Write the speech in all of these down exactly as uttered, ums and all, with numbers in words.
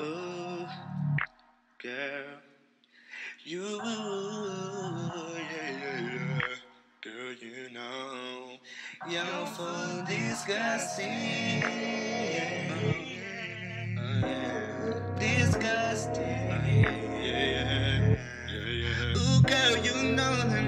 Ooh, girl, you, yeah, yeah, yeah. Girl, you know you're full disgusting, uh, uh, disgusting, uh, yeah, yeah, yeah, yeah. Ooh, girl, you know that.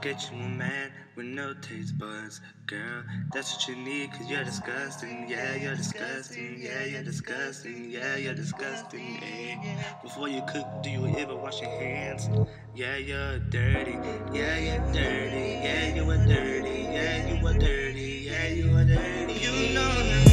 Get you a man with no taste buds, girl. That's what you need, cause you're disgusting. Yeah, you're disgusting. Yeah, you're disgusting. Yeah, you're disgusting. Ay. Before you cook, do you ever wash your hands? Yeah, you're dirty. Yeah, you're dirty. Yeah, you are dirty. Yeah, you are dirty. Yeah, you are dirty. You know that.